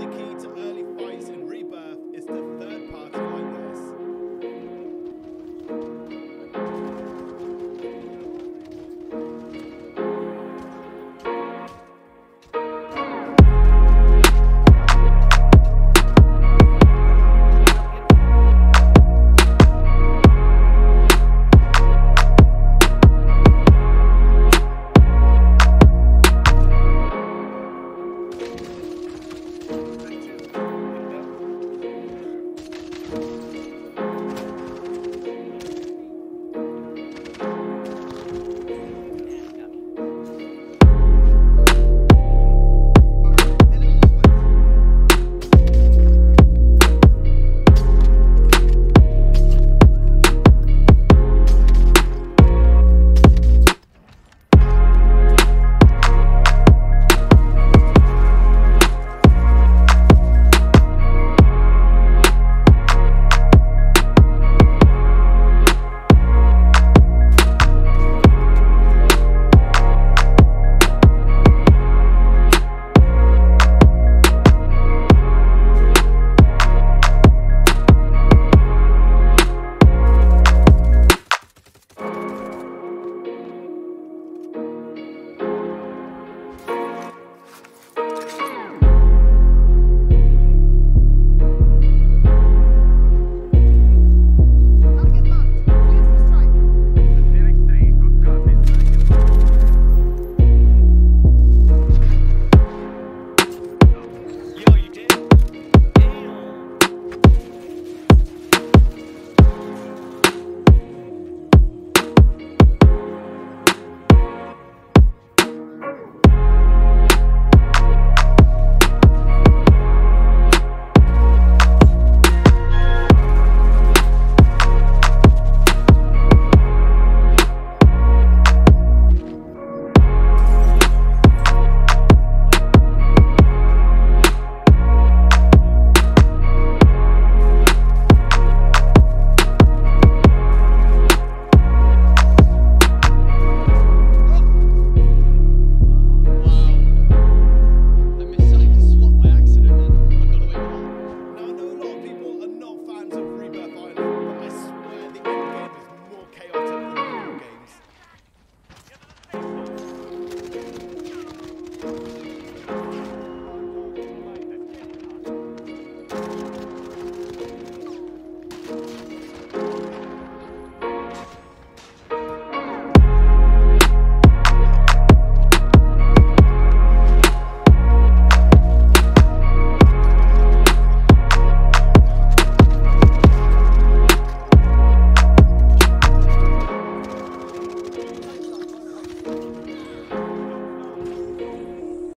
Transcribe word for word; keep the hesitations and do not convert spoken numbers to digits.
the key to